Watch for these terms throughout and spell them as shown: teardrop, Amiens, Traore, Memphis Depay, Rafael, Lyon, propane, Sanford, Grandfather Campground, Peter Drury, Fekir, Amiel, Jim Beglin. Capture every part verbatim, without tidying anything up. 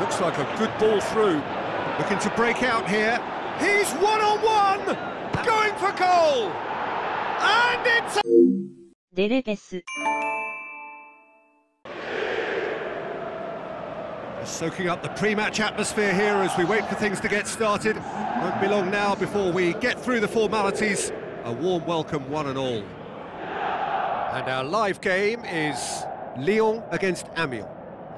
Looks like a good ball through. Looking to break out here. He's one-on-one! Going for goal! And it's... Delefes. Soaking up the pre-match atmosphere here as we wait for things to get started. Won't be long now before we get through the formalities. A warm welcome, one and all. And our live game is Lyon against Amiens.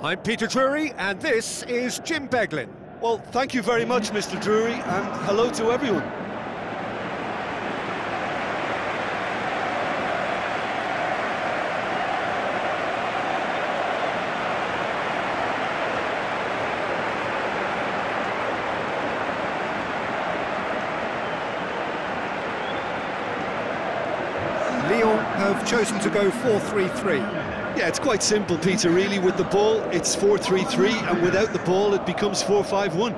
I'm Peter Drury, and this is Jim Beglin. Well, thank you very much, Mister Drury, and hello to everyone. Lyon have chosen to go four three three. Yeah, it's quite simple, Peter, really. With the ball, it's four three three, and without the ball, it becomes four five one.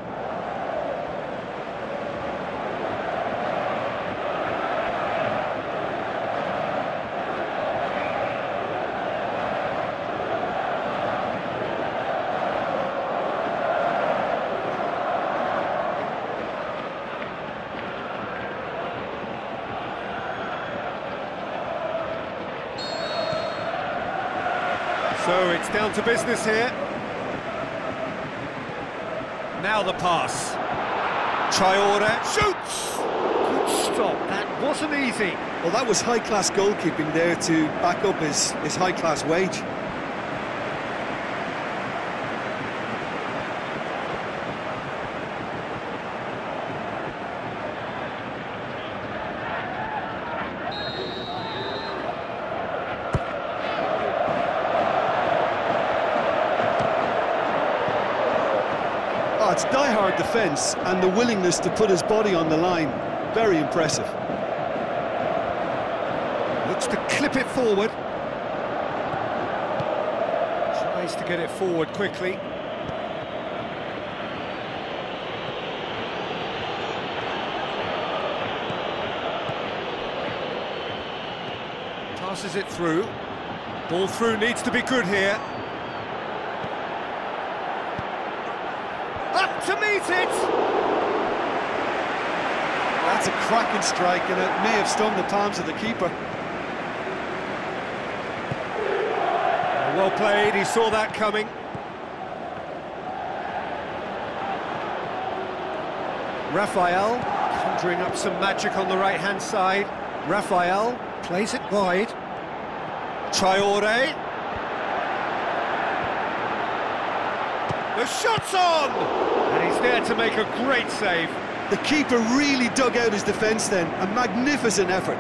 So it's down to business here. Now the pass. Traore shoots! Good stop, that wasn't easy. Well, that was high-class goalkeeping there to back up his, his high-class wage. It's die-hard defence and the willingness to put his body on the line. Very impressive. Looks to clip it forward. Tries to get it forward quickly. Passes it through. Ball through needs to be good here. To meet it! That's a cracking strike, and it may have stunned the palms of the keeper. Well played, he saw that coming. Rafael, conjuring up some magic on the right-hand side. Rafael plays it wide. Traore. The shot's on! And he's there to make a great save. The keeper really dug out his defence then. A magnificent effort.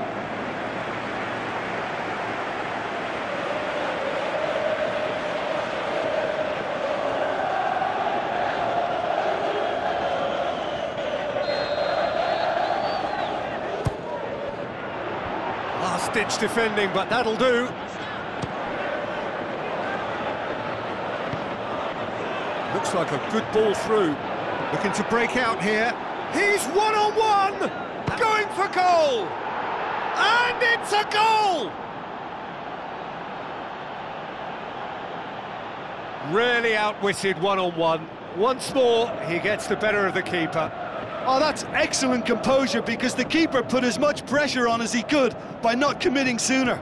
Last-ditch defending, but that'll do. Looks like a good ball through. Looking to break out here. He's one-on-one! Going for goal! And it's a goal! Really outwitted one-on-one. Once more, he gets the better of the keeper. Oh, that's excellent composure, because the keeper put as much pressure on as he could by not committing sooner.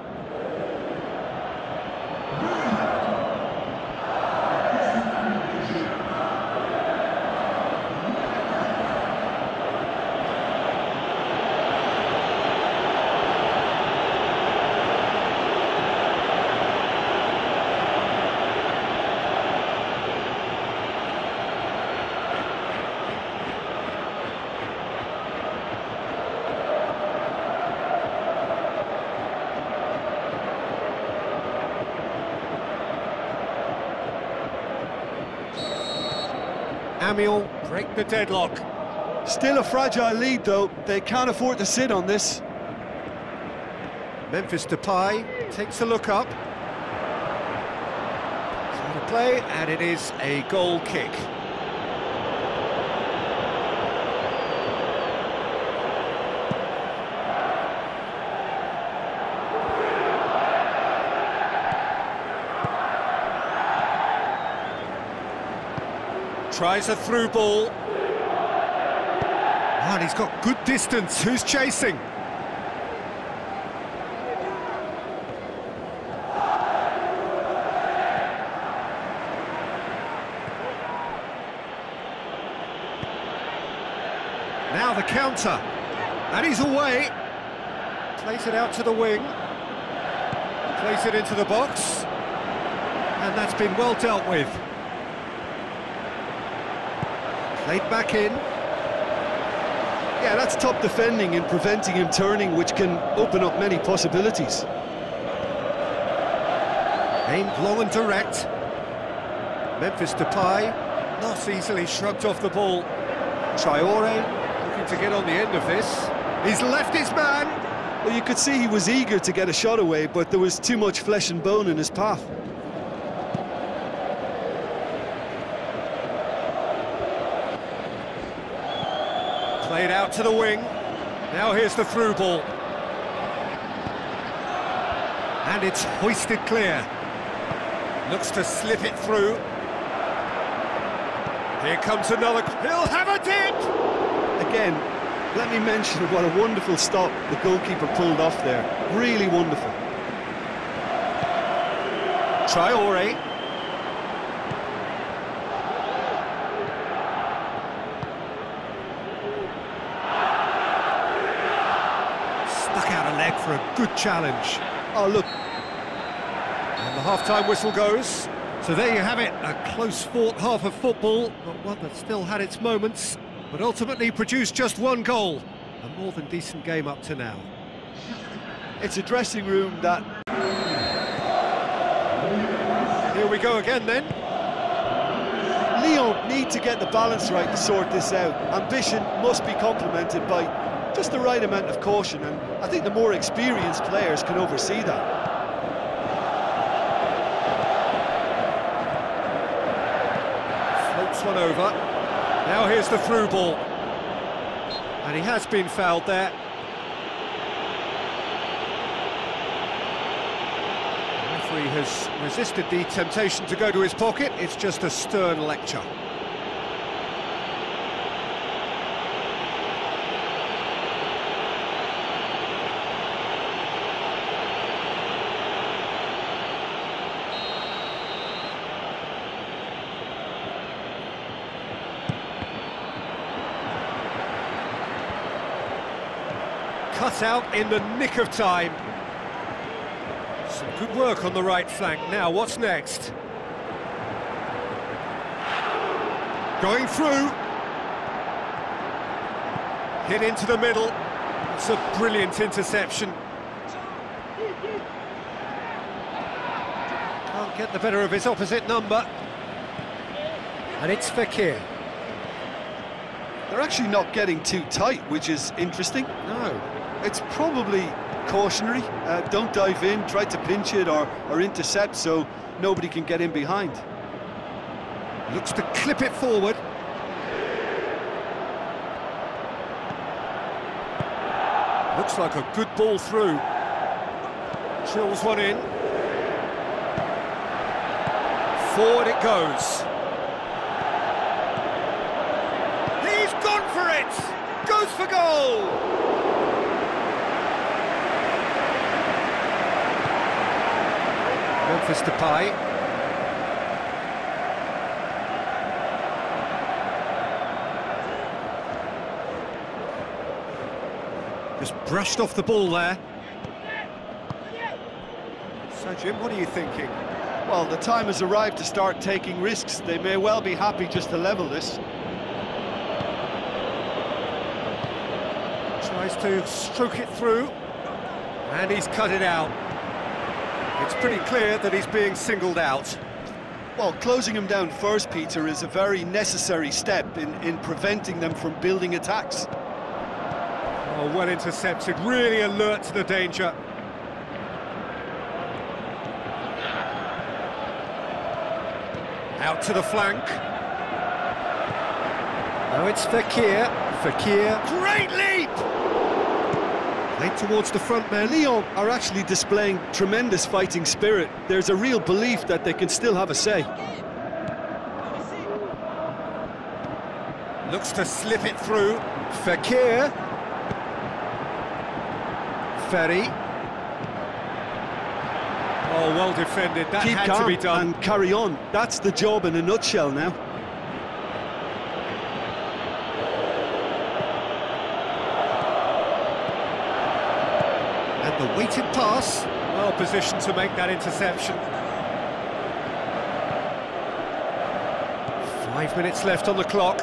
Amiel break the deadlock. Still a fragile lead, though. They can't afford to sit on this. Memphis Depay takes a look up. Trying to play, and it is a goal kick. Tries a through ball. Oh, and he's got good distance. Who's chasing? Now the counter, and he's away. Plays it out to the wing. Plays it into the box, and that's been well dealt with. Played back in. Yeah, that's top defending and preventing him turning, which can open up many possibilities. Aimed long and direct. Memphis Depay not easily shrugged off the ball. Traore to get on the end of this. He's left his man. Well, you could see he was eager to get a shot away, but there was too much flesh and bone in his path. Played out to the wing. Now here's the through ball. And it's hoisted clear. Looks to slip it through. Here comes another. He'll have a dip! Again, let me mention what a wonderful stop the goalkeeper pulled off there. Really wonderful. Traore. Stuck out a leg for a good challenge. Oh, look. And the half-time whistle goes. So there you have it, a close-fought half of football, but one that still had its moments. But ultimately produced just one goal. A more than decent game up to now. It's a dressing room that... Here we go again then. Lyon need to get the balance right to sort this out. Ambition must be complemented by just the right amount of caution, and I think the more experienced players can oversee that. Floats one over. Now here's the through ball, and he has been fouled there. The referee has resisted the temptation to go to his pocket. It's just a stern lecture. Cut out in the nick of time. Some good work on the right flank. Now, what's next? Going through. Hit into the middle. It's a brilliant interception. Can't get the better of his opposite number. And it's Fekir. They're actually not getting too tight, which is interesting. No. It's probably cautionary. Uh, don't dive in, try to pinch it or, or intercept so nobody can get in behind. Looks to clip it forward. Looks like a good ball through. Chills one in. Forward it goes. He's gone for it! Goes for goal! Memphis Depay. Just brushed off the ball there. So, Jim, what are you thinking? Well, the time has arrived to start taking risks. They may well be happy just to level this. Tries to stroke it through, and he's cut it out. It's pretty clear that he's being singled out. Well, closing him down first, Peter, is a very necessary step in, in preventing them from building attacks. Oh, well intercepted, really alert to the danger. Out to the flank. Now it's Fekir. Fekir. Great leap! Towards the front man. Lyon are actually displaying tremendous fighting spirit. There's a real belief that they can still have a say. Looks to slip it through. Fekir. Ferry. Oh, well defended. That Keep had to be done. And carry on. That's the job in a nutshell now. And the weighted pass. Well positioned to make that interception. Five minutes left on the clock.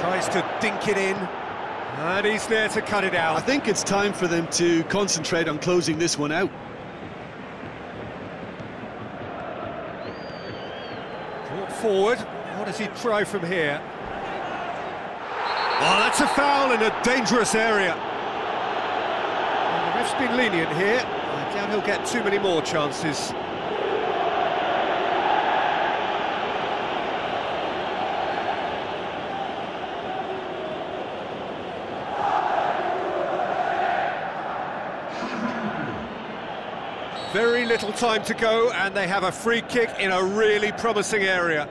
Tries to dink it in. And he's there to cut it out. I think it's time for them to concentrate on closing this one out. Brought forward. What does he try from here? Oh, that's a foul in a dangerous area. And the ref's been lenient here. I doubt he'll get too many more chances. Very little time to go, and they have a free kick in a really promising area.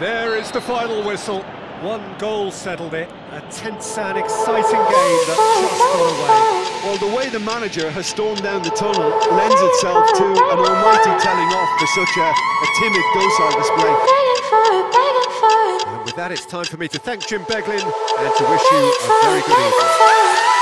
There is the final whistle. One goal settled it. A tense and exciting game that just got away. Well, the way the manager has stormed down the tunnel lends itself to an almighty telling off for such a, a timid, docile display. With that, it's time for me to thank Jim Beglin and to wish you a very good evening.